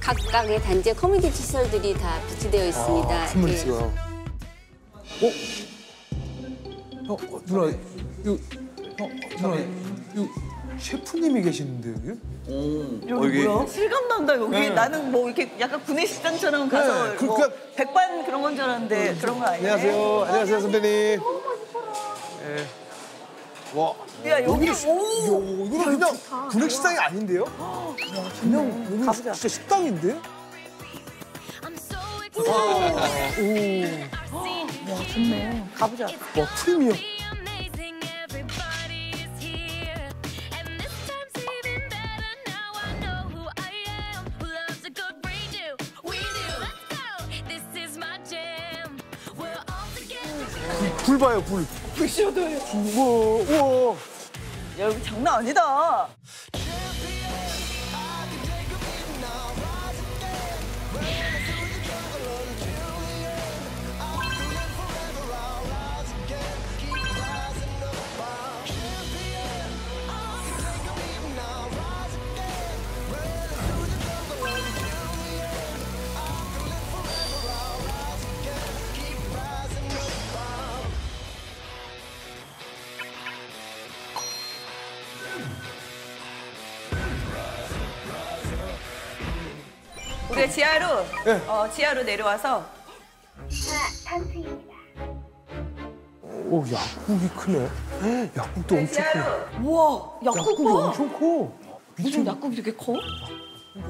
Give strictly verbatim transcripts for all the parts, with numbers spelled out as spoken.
각각의 단지에 커뮤니티 시설들이 다 비치되어 있습니다. 아, 커뮤니티요. 예. 어? 어, 어 누나, 이, 어, 누나, 이 셰프님이 계시는데 여기? 오, 여기, 여기 뭐야? 실감 난다 여기. 네. 나는 뭐 이렇게 약간 구내식당처럼 가서 네. 그, 뭐 그러니까... 백반 그런 건 줄 알았는데 음, 그런 거 아니에요? 안녕하세요, 안녕하세요 선배님. 너무 맛있어요. 네. 와. 야, 여기, 여기 오! 야, 이거는 그냥 분식 식당이 아닌데요? 와, 그냥 여기 가보자. 진짜 식당인데? 오! 오! 와, 좋네. 가보자. 와, 프리미엄. 불 봐요, 불. 불쇼도요. 우와, 우와. 야, 여기 장난 아니다. 우리가 지하로, 네. 어, 지하로 내려와서 탄수입니다. 오, 약국이 크네. 약국도 네, 엄청 커. 우와, 약국 약국이 봐. 엄청 커. 무슨 약국이 이렇게 커?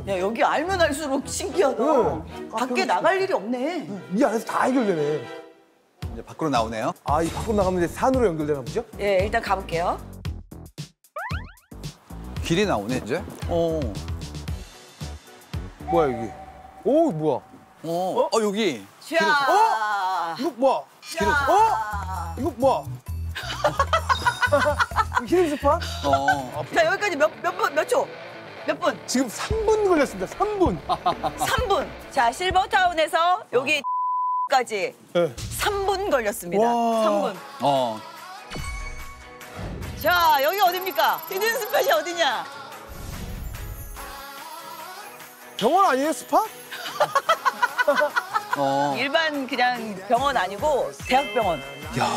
야, 여기 알면 알수록 신기하다. 네. 밖에 아, 나갈 일이 없네. 네. 이 안에서 다 해결되네. 이제 밖으로 나오네요. 아, 이 밖으로 나가면 이제 산으로 연결되나 보죠? 예, 일단 가볼게요. 길이 나오네, 이제? 어. 뭐야 여기? 오 뭐야? 어, 어 여기. 자. 어? 이거 뭐야? 기록. 어? 이거 뭐야? 기름스파? 어. 자 여기까지 몇 몇 분 몇 초? 몇 분? 지금 삼 분 걸렸습니다. 삼 분. 삼 분. 자 실버타운에서 여기 까지 네. 삼 분 걸렸습니다. 와. 삼 분. 어. 자 여기 어디입니까? 기름스팟이 어디냐? 병원 아니에요, 스파? 어. 일반 그냥 병원 아니고 대학병원. 야.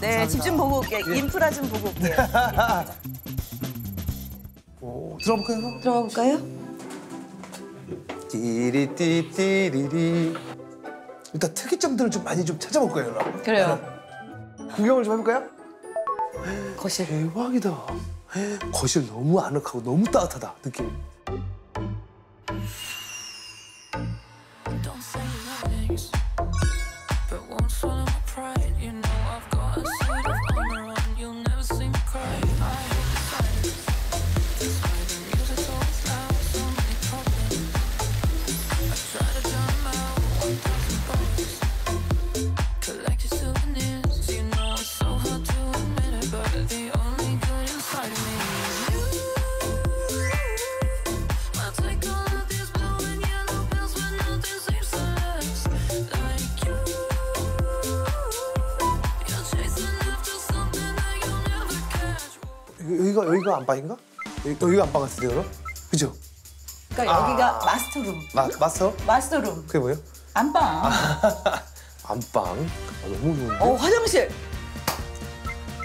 네, 집 좀 보고 올게. 예. 인프라 좀 보고 올게요. 오, 들어볼까요? 들어볼까요? 띠리띠띠리리. 일단 특이점들을 좀 많이 좀 찾아볼까요, 여러분? 그래요. 구경을 좀 해볼까요? 거실. 대박이다. 거실 너무 아늑하고 너무 따뜻하다, 느낌. 여기가 안방인가? 여기, 여기가 안방 같은데요, 여러분? 그죠? 그러니까 아 여기가 마스터룸. 마, 마스터? 마스터룸. 그게 뭐예요? 안방. 아, 안방? 아, 너무 좋은데? 어, 화장실!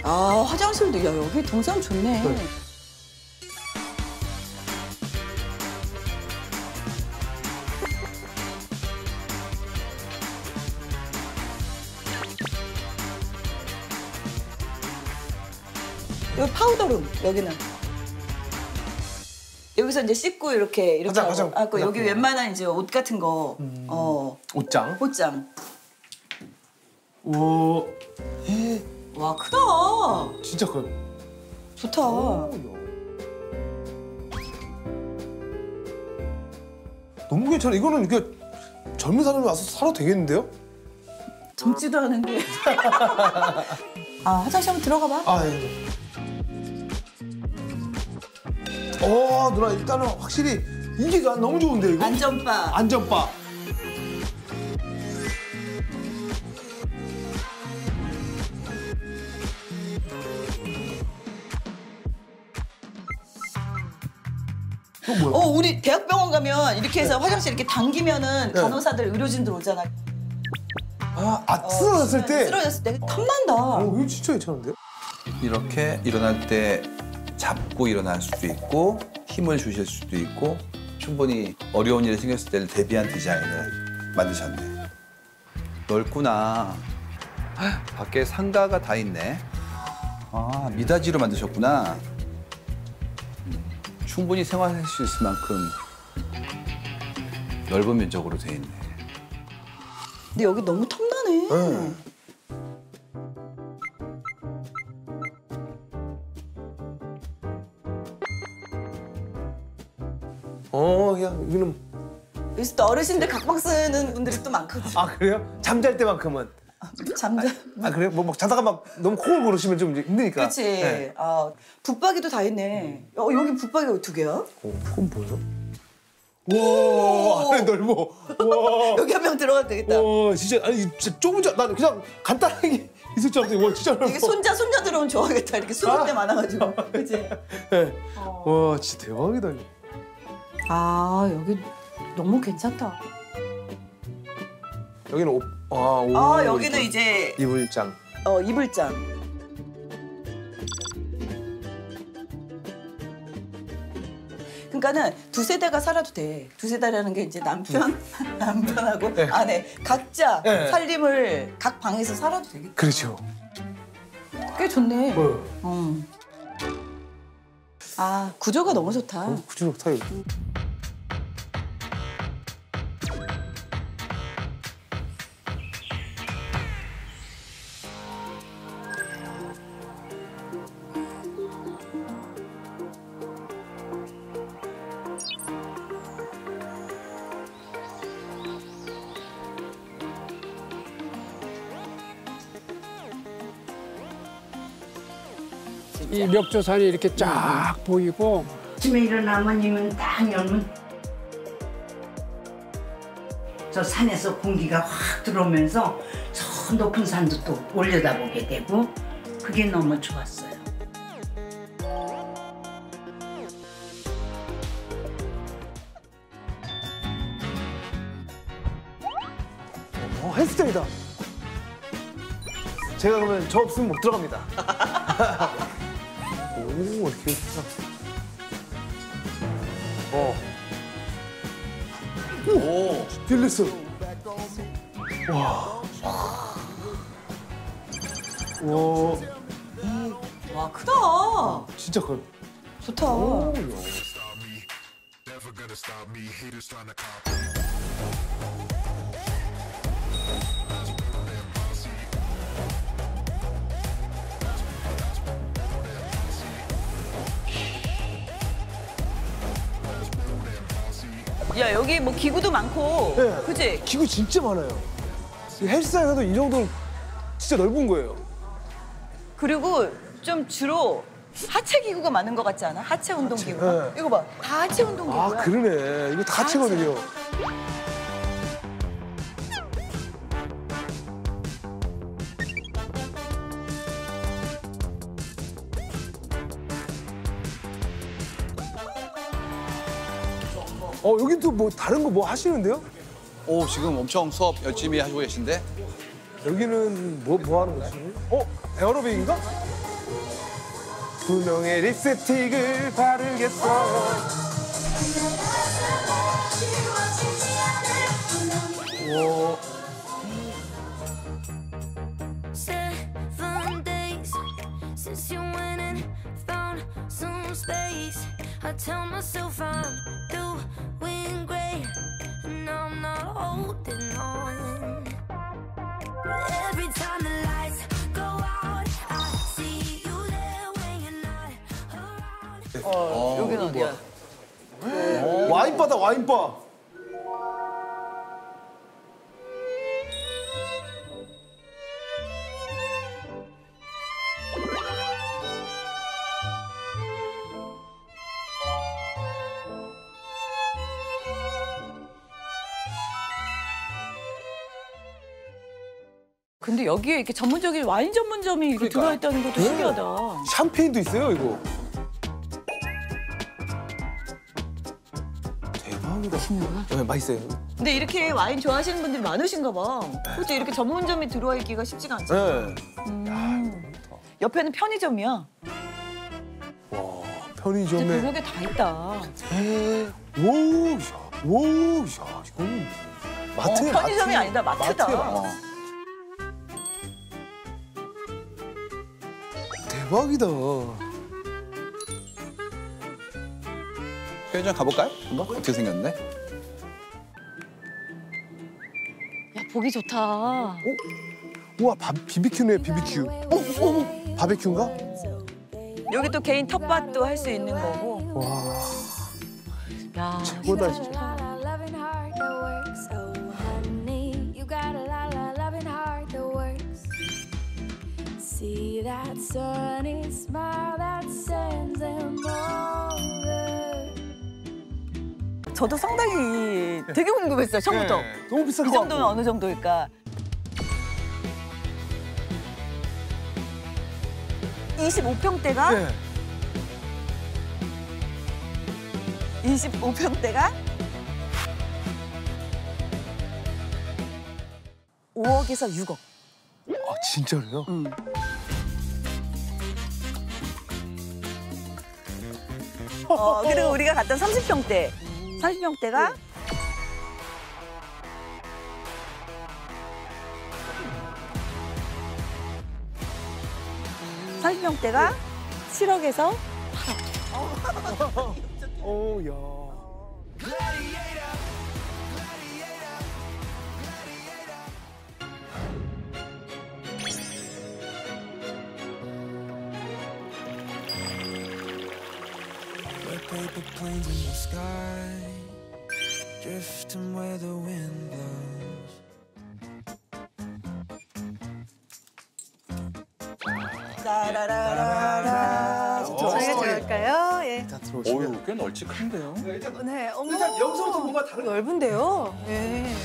아, 화장실도, 야, 여기 동선 좋네. 네. 여기 파우더룸, 여기는. 여기서 이제 씻고 이렇게 이렇게 하고, 화장, 하고 화장, 여기 화장. 웬만한 이제 옷 같은 거, 음, 어, 옷장, 옷장. 오, 에이. 와 크다. 진짜 커. 좋다. 오, 너무 괜찮아. 이거는 그냥 젊은 사람이 와서 살아도 되겠는데요? 젊지도 않은데. 아, 화장실 한번 들어가 봐. 아, 예. 어, 누나 일단은 확실히 이게 너무 좋은데 이거? 안전바. 안전바. 이거 뭐야? 어, 우리 대학병원 가면 이렇게 해서 네. 화장실 이렇게 당기면은 네. 간호사들, 의료진들 오잖아. 아, 아 쓰러졌을 어, 때? 쓰러졌을 때 탐난다. 어, 이거 진짜 괜찮은데요? 이렇게 일어날 때 잡고 일어날 수도 있고 힘을 주실 수도 있고 충분히 어려운 일이 생겼을 때를 대비한 디자인을 만드셨네. 넓구나. 헉, 밖에 상가가 다 있네. 아, 미닫이로 만드셨구나. 충분히 생활할 수 있을 만큼 넓은 면적으로 돼 있네. 근데 여기 너무 탐나네. 응. 어, 그냥 여기는 여기서 또 어르신들 각방 쓰는 분들이 또 많거든. 아, 그래요? 잠잘 때만큼은? 아, 잠잘... 아, 아, 그래요? 뭐 막 자다가 막 너무 콩을 고르시면 좀 힘드니까. 그렇지. 네. 아, 붙박이도 다 있네. 음. 어, 여기 붙박이가 두 개야? 어, 그건 뭐예요? 와, 안에 넓어. 와. 여기 한 명 들어가도 되겠다. 와, 진짜, 아니, 진짜 좁은 줄, 난 그냥 간단하게 있을 줄 알았는데, 와, 진짜 넓어. 이게 손자, 손녀 들어오면 좋아하겠다. 이렇게 수건대 아. 많아가지고. 그치? 네. 어. 와, 진짜 대박이다. 아, 여기 너무 괜찮다. 여기는 옷, 아, 오, 아 여기는 이제. 이불장. 어, 이불장. 그러니까는 두세 대가 살아도 돼. 두세 대라는 게 이제 남편, 남편하고 네. 아내 각자 네. 살림을 각 방에서 살아도 되겠다. 그렇죠. 꽤 좋네. 네. 어. 아, 구조가 너무 좋다. 어, 구조 좋다, 이거. 이 멱조산이 이렇게 쫙 음. 보이고 아침에 일어나면 이면 딱 열면 저 산에서 공기가 확 들어오면서 저 높은 산도 또 올려다보게 되고 그게 너무 좋았어요. 어, 헬스장이다. 제가 그러면 저 없으면 못 들어갑니다. 오, 이렇게 있어. 어. 오, 딜리스. 와. 와. 와, 크다. 진짜 커. 좋다. 오, 야, 여기 뭐 기구도 많고, 네. 그치? 기구 진짜 많아요. 헬스장에서도 이 정도는 진짜 넓은 거예요. 그리고 좀 주로 하체 기구가 많은 것 같지 않아? 하체 운동 기구. 네. 이거 봐, 다 하체 운동 기구야. 아, 그러네. 이거 다 하체거든요. 하체. 어, 여긴 또 뭐 다른 거 뭐 하시는데요? 오, 지금 엄청 수업 열심히 하시고 계신데? 여기는 뭐, 뭐 하는 거지? 어? 에어로빅인가? 분홍의 립스틱을 바르겠어. 오. 어, 여긴 어디야? 와인바다, 와인바. 근데 여기에 이렇게 전문적인 와인 전문점이 이렇게 들어와 있다는 것도 네. 신기하다. 샴페인도 있어요, 이거. 대박이다. 신기하다. 네, 맛있어요. 근데 이렇게 와인 좋아하시는 분들이 많으신가 봐. 그렇죠? 이렇게 전문점이 들어와 있기가 쉽지가 않잖아. 네. 음. 옆에는 편의점이야. 와, 편의점에. 근데 벽에 다 있다. 에이. 오, 야, 오, 야, 이거는 마트야, 어, 편의점이 마트. 아니다, 마트다. 마트야. 대박이다. 편의점 가볼까요? 한번? 어떻게 생겼는데? 야, 보기 좋다. 어? 우와, 바, 비비큐네, 비비큐. 어? 어? 바베큐인가? 여기 또 개인 텃밭도 할 수 있는 거고. 와. 야, 최고다, 진짜. See that sunny smile that sends them over. 저도 상당히 되게 궁금했어요, 처음부터. 네, 너무 비싼 거. 그 정도면 어느 정도일까? 이십오 평대가? 네. 이십오 평대가? 오억에서 육억. 아, 진짜로요? 응. 어, 그리고 우리가 갔던 삼십 평대. 삼십 평대가? 네. 삼십 평대가 네. 칠억에서 팔억. 오, 야. Paper planes in the sky, drifting where the wind blows. 따라라라라. 저희가 들어갈까요? 예. 어유, 꽤 널찍한데요. 네, 일단, 네, 어머. 일단 여기서부터 뭔가 다른 넓은데요. 예.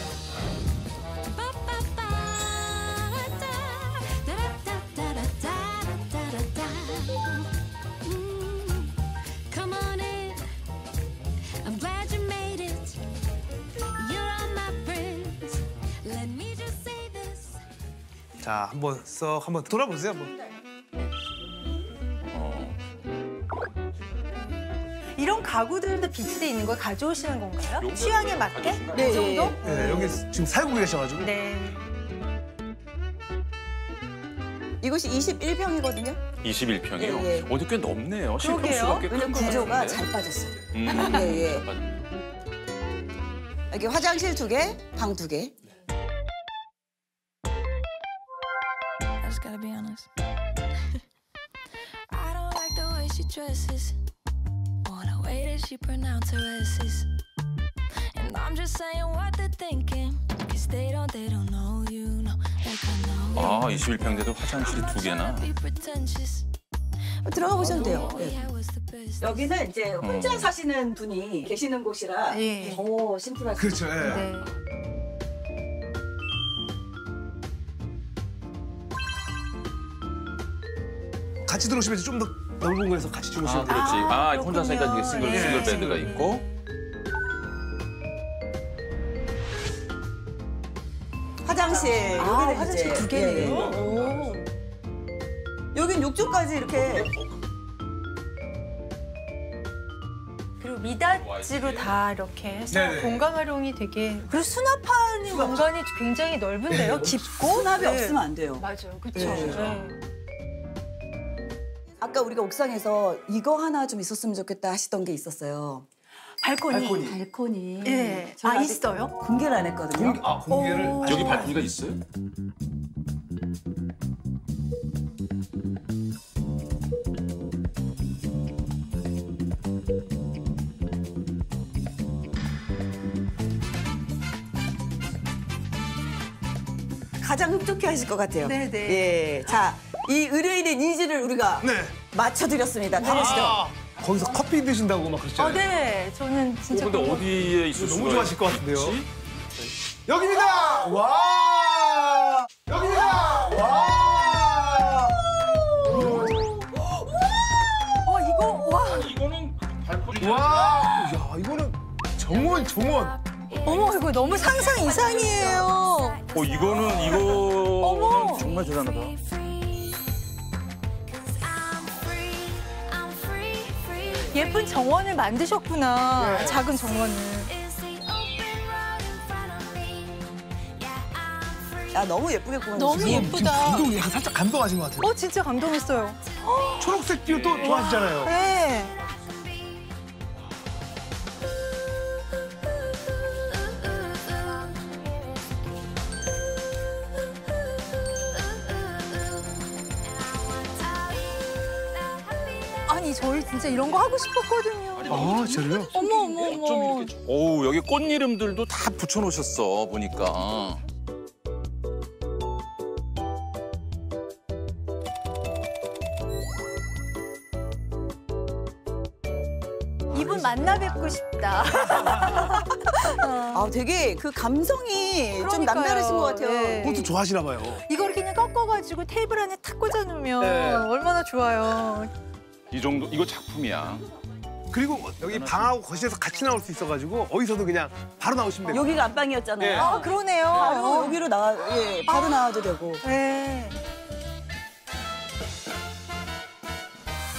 자, 한번 썩 한번 돌아보세요, 한번. 어. 이런 가구들도 비치돼 있는 걸 가져오시는 건가요? 취향에 맞게? 네. 이 정도? 네, 네, 여기 지금 살고 계셔가지고. 네. 이곳이 이십일 평이거든요? 이십일 평이요? 예, 예. 어디 꽤 넓네요. 그러게요. 왜냐면 구조가 잘 빠졌어요. 음. 예, 예. 여기 화장실 두 개, 방 두 개. Gotta be honest. I don't like the way she dresses, or the way that she pronounces her S's. And I'm just saying what they're thinking, 'cause they don't, they don't know you, no, they don't know you. 아, 이십일 평대도 화장실이 두 개나. 들어가 보셔도 돼요. 네. 여기는 이제 혼자 음. 사시는 분이 계시는 곳이라 예. 더 심플할 수 있어요. 그렇죠. 예. 네. 같이 들어오시면 좀 더 넓은 거에서 같이 주무시면 돼요. 아, 그렇지. 아, 혼자 사니까 싱글, 싱글 베드가 있고. 화장실. 아, 화장실 두 개네. 예. 오. 여긴 욕조까지 이렇게. 그리고 미닫이로 다 이렇게 해서 네네. 공간 활용이 되게. 그리고 수납하는 공간이 굉장히 넓은데요. 네. 깊고. 수납이 네. 없으면 안 돼요. 맞아요. 그렇죠. 네. 네. 아까 우리가 옥상에서 이거 하나 좀 있었으면 좋겠다 하시던 게 있었어요. 발코니. 발코니. 발코니. 예. 아, 있어요? 공개를 안 했거든요. 공개, 아, 공개를. 오. 여기 발코니가 있어요? 가장 흡족해 하실 것 같아요. 네네. 예. 자, 이 의뢰인의 니즈를 우리가 네. 맞춰드렸습니다. 가보시죠. 거기서 커피 드신다고 막 그러시잖아요. 아, 네. 저는 진짜. 어, 근데 궁금... 어디에 있을 수가 너무 좋아하실 것 같은데요. 그치? 여기입니다! 와! 여기입니다! 와! 와! 이거, 와! 이거는 발코니. 와! 야, 이거는 정원, 정원. 어머, 이거 너무 상상 이상이에요. 어, 이거는, 이거. 정말 대단하다. 예쁜 정원을 만드셨구나. 네. 작은 정원을. 야, 너무 예쁘게 꾸몄네. 너무 예쁘다. 감동, 약간 살짝 감동하신 것 같아요. 어, 진짜 감동했어요. 초록색 뷰 또 좋아하시잖아요. 네. 아니, 저희 진짜 이런 거 하고 싶었거든요. 아니, 아, 저래요? 어머, 어머, 어머. 어우, 여기 꽃 이름들도 다 붙여놓으셨어, 보니까. 이분 만나 뵙고 싶다. 아, 되게 그 감성이 그러니까요. 좀 남다르신 것 같아요. 네. 꽃도 좋아하시나 봐요. 이걸 그냥 꺾어가지고 테이블 안에 탁 꽂아놓으면 네. 얼마나 좋아요. 이 정도, 이거 작품이야. 그리고 여기 방하고 거실에서 같이 나올 수 있어가지고 어디서도 그냥 바로 나오시면 돼요. 여기가 안방이었잖아요. 네. 아, 그러네요. 바로 여기로 나와, 예, 바로 아. 나와도 되고. 네.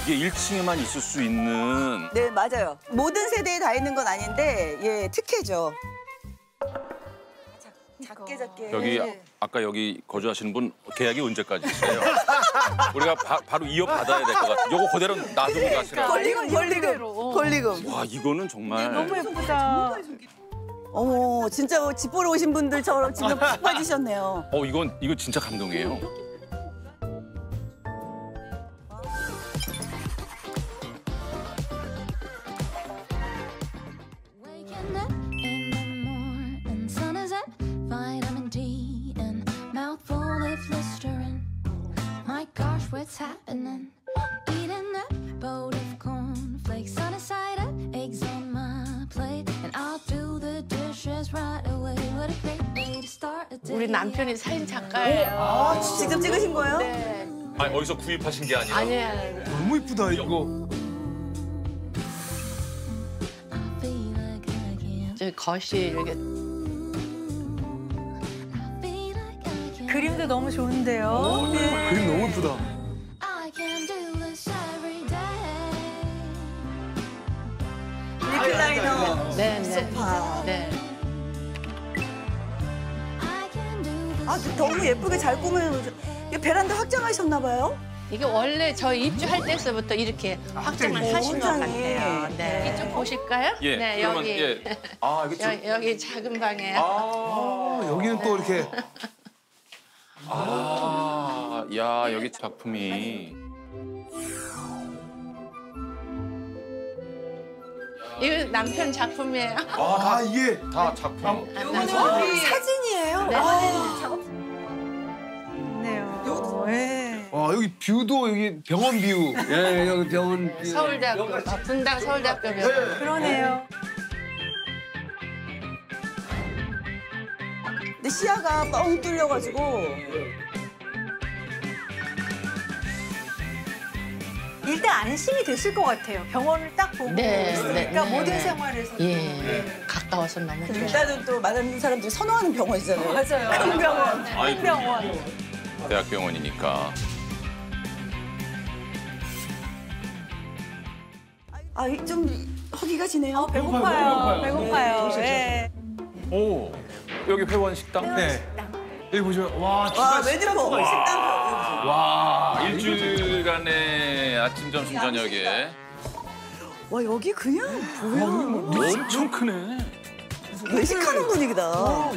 이게 일 층에만 있을 수 있는. 네, 맞아요. 모든 세대에 다 있는 건 아닌데, 예, 특혜죠. 작게 작게. 여기 네. 아까 여기 거주하시는 분 계약이 언제까지 있어요? 우리가 바, 바로 이어 받아야 될 것 같아요. 요거 그대로 놔두고 가시라고. 권리금, 권리금, 권리금. 와, 이거는 정말. 너무 예쁘다. 어머, 진짜 집 보러 오신 분들처럼 지금 푹 빠지셨네요. 어, 이건 이거 진짜 감동이에요. What's happening? Eating a bowl of cornflakes on a side of eggs on my plate, and I'll do the dishes right away. What a great way to start a day. 우리 남편이 사진 작가예요. 아, 직접 찍으신 거예요? 네. 아니, 어디서 구입하신 게 아니라. 아니에요. 너무 이쁘다 이거. 저 거실 이렇게. 그림도 너무 좋은데요. 오, 네. 그림 너무 이쁘다. 리클라이너, 네, 소파. 네. 아, 너무 예쁘게 잘 꾸며놓으셨. 베란다 확장하셨나 봐요? 이게 원래 저희 입주할 때서부터 이렇게 확장을 오, 하신 것 같아요. 네. 이쪽 보실까요? 예, 네, 그러면, 여기. 예. 아, 이게 좀... 여, 여기 작은 방에. 아, 아 여기는 네. 또 이렇게. 아, 야, 여기 작품이. 이거 남편 작품이에요. 아, 다 이게 다 작품. 이거는 사진이에요. 네. 아, 작업. 네요. 네. 와, 여기 뷰도 여기 병원 뷰. 예, 여기 병원 뷰. 서울대학교, 분당 서울대학교 병원. 네. 그러네요. 근데 시야가 뻥 뚫려가지고. 일단 안심이 되실 것 같아요. 병원을 딱 보고 네, 있으니까 네, 모든 네. 생활에서. 예. 네. 갔다 와서 너무 좋아요. 일단은 또 많은 사람들이 선호하는 병원이잖아요. 맞아요. 큰 병원, 큰 병원. 대학병원이니까. 아, 좀 허기가 지네요. 어, 배고파요. 배고파요. 배고파요. 네. 네. 오, 여기 회원 식당? 회원 식당. 네. 여기 보시면 와, 진짜 식당 먹어. 식당 먹어. 와, 일주일간의 아침, 점심, 저녁에. 와, 여기 그냥 뭐야. 와, 엄청 크네. 외식하는 분위기다. 와.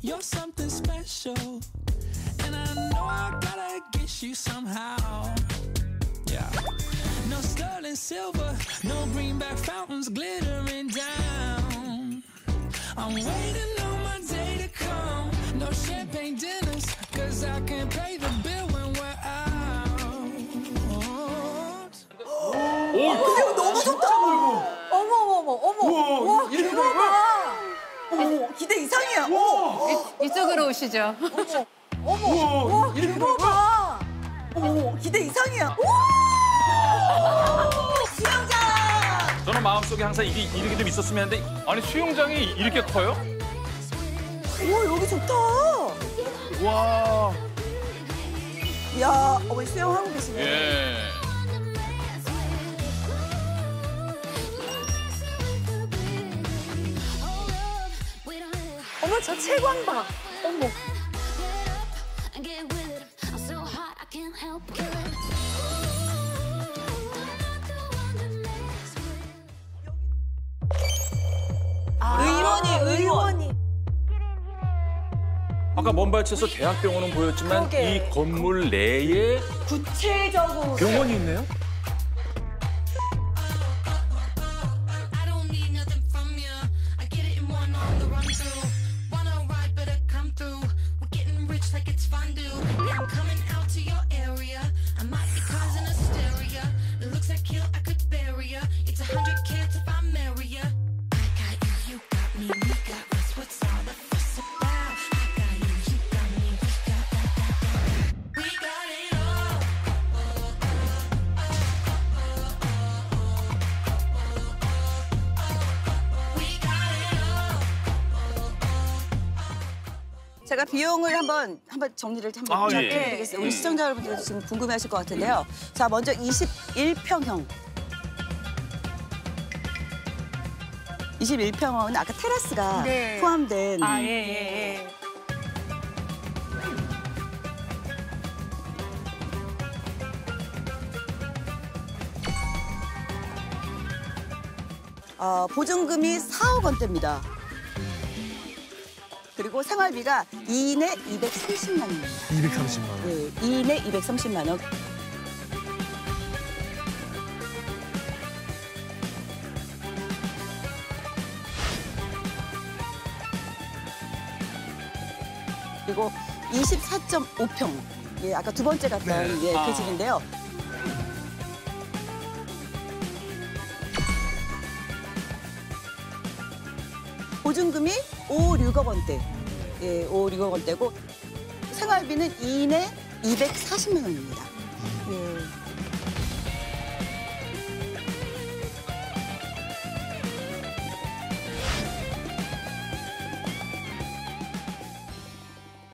You're something special, and I know I gotta get you somehow. Yeah. No sterling silver, no greenback fountains glittering down. I'm waiting on my day to come. No champagne dinners, 'cause I can't pay the bill when we're out. Oh, 근데 이거 너무 좋다. 어머 어머 어머. 와, 이거 봐. 어머, 기대 이상이야. 어머, 이, 이쪽으로 오시죠. 어머, 어머, 와, 이거 봐. 어머, 기대 이상이야. 오, 수영장. 저는 마음속에 항상 이게 이렇게 좀 있었으면 하는데, 아니 수영장이 이렇게 커요? 오, 여기 좋다. 와. 야, 어머니 수영하고 계시네. 예. 어머, 저 채광봐. 어머. 아, 의원이, 의원이. 아까 먼발치에서 대학병원은 보였지만 그러게. 이 건물 내에 구체적으로 병원이 있네요? 제가 비용을 한번 한번 정리를 한번 해드리겠습니다. 아, 예. 우리 시청자 여러분들도 지금 궁금해하실 것 같은데요. 자, 먼저 이십일 평형. 이십일 평형은 아까 테라스가 네. 포함된. 아, 예, 예, 예. 어, 보증금이 사억 원대입니다. 그리고 생활비가 이인에 이백삼십만 원입니다. 이백삼십만 원. 네, 이인에 이백삼십만 원. 그리고 이십사 점 오 평. 예, 아까 두 번째 갔던 네. 예, 아. 그 집인데요. 보증금이 오억 육억 원대. 예, 오억 육억 원대고 생활비는 이인에 이백사십만 원입니다. 예.